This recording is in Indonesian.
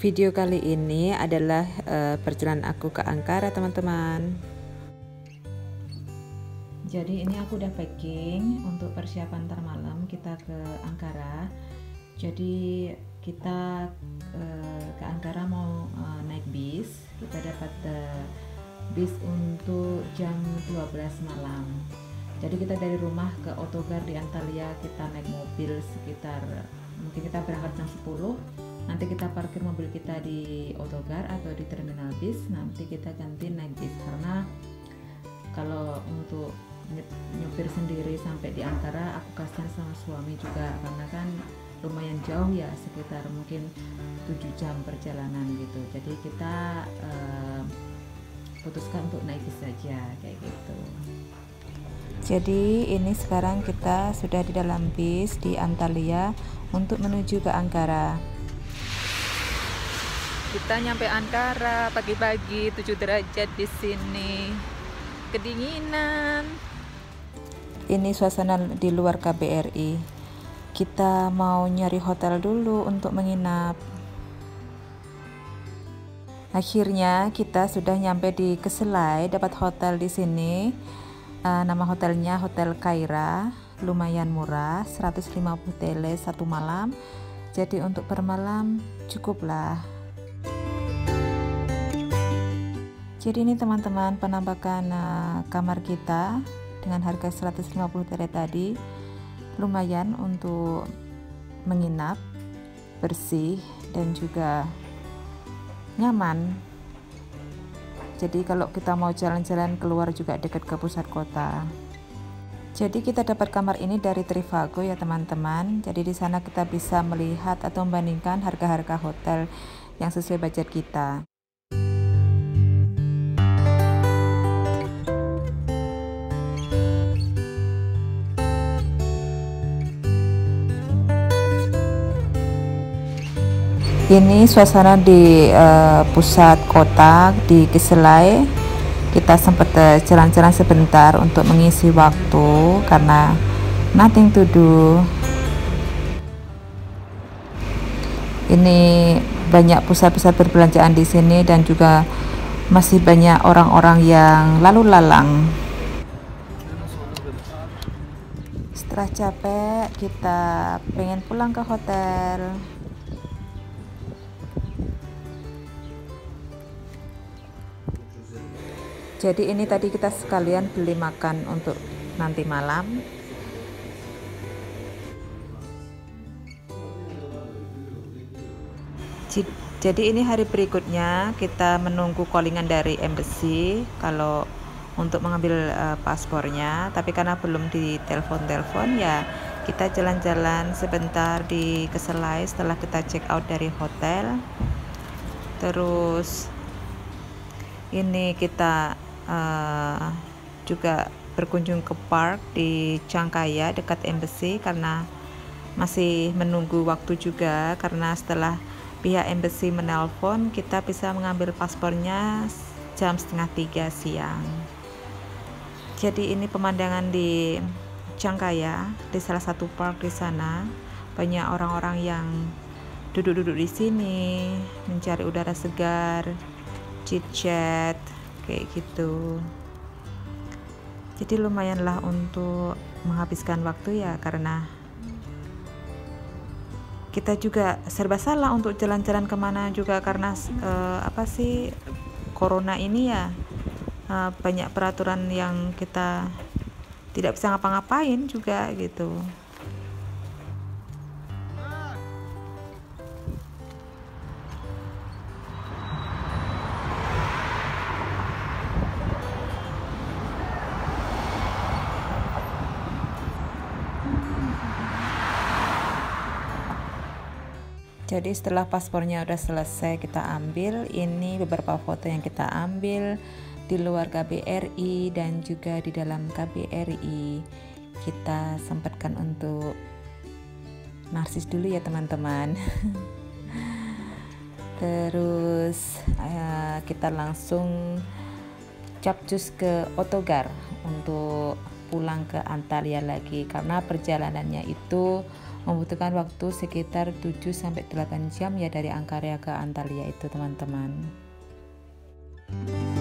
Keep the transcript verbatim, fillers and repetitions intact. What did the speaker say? Video kali ini adalah uh, perjalanan aku ke Ankara, teman-teman. Jadi ini aku udah packing untuk persiapan ntar malam kita ke Ankara. Jadi kita uh, ke Ankara mau uh, naik bis. Kita dapat uh, bis untuk jam dua belas malam. Jadi kita dari rumah ke Otogar di Antalya, kita naik mobil sekitar, mungkin kita berangkat jam sepuluh. Nanti kita parkir mobil kita di Otogar atau di terminal bis, nanti kita ganti naik bis, karena kalau untuk nyupir sendiri sampai di Ankara aku kasihan sama suami juga, karena kan lumayan jauh ya, sekitar mungkin tujuh jam perjalanan gitu. Jadi kita eh, putuskan untuk naik bis saja kayak gitu. Jadi ini sekarang kita sudah di dalam bis di Antalya untuk menuju ke Ankara. Kita nyampe Ankara pagi-pagi, tujuh derajat di sini. Kedinginan. Ini suasana di luar K B R I. Kita mau nyari hotel dulu untuk menginap. Akhirnya kita sudah nyampe di Kızılay, dapat hotel di sini. Uh, nama hotelnya Hotel Kaira. Lumayan murah, seratus lima puluh T L satu malam. Jadi untuk per malam cukuplah. Jadi ini teman-teman penampakan uh, kamar kita dengan harga seratus lima puluh T L tadi. Lumayan untuk menginap, bersih dan juga nyaman. Jadi kalau kita mau jalan-jalan keluar juga dekat ke pusat kota. Jadi kita dapat kamar ini dari Trivago ya teman-teman. Jadi di sana kita bisa melihat atau membandingkan harga-harga hotel yang sesuai budget kita. Ini suasana di uh, pusat kota di Kızılay. Kita sempat jalan-jalan uh, sebentar untuk mengisi waktu karena nothing to do. Ini banyak pusat-pusat perbelanjaan di sini dan juga masih banyak orang-orang yang lalu lalang. Setelah capek, kita pengen pulang ke hotel. Jadi ini tadi kita sekalian beli makan untuk nanti malam. Jadi ini hari berikutnya kita menunggu callingan dari embassy kalau untuk mengambil uh, paspornya. Tapi karena belum ditelepon-telepon ya kita jalan-jalan sebentar di Kızılay setelah kita check out dari hotel. Terus ini kita Uh, juga berkunjung ke park di Çankaya dekat embassy karena masih menunggu waktu juga, karena setelah pihak embassy menelpon kita bisa mengambil paspornya jam setengah tiga siang. Jadi ini pemandangan di Çankaya, di salah satu park di sana. Banyak orang-orang yang duduk-duduk di sini mencari udara segar, chit-chat kayak gitu. Jadi lumayanlah untuk menghabiskan waktu ya, karena kita juga serba salah untuk jalan-jalan kemana juga karena eh, apa sih corona ini ya, eh, banyak peraturan yang kita tidak bisa ngapa-ngapain juga gitu. Jadi setelah paspornya udah selesai kita ambil, ini beberapa foto yang kita ambil di luar K B R I dan juga di dalam K B R I. Kita sempatkan untuk narsis dulu ya teman-teman. Terus kita langsung capcus ke Otogar untuk pulang ke Antalya lagi karena perjalanannya itu membutuhkan waktu sekitar tujuh sampai delapan jam ya dari Ankara ke Antalya itu, teman-teman.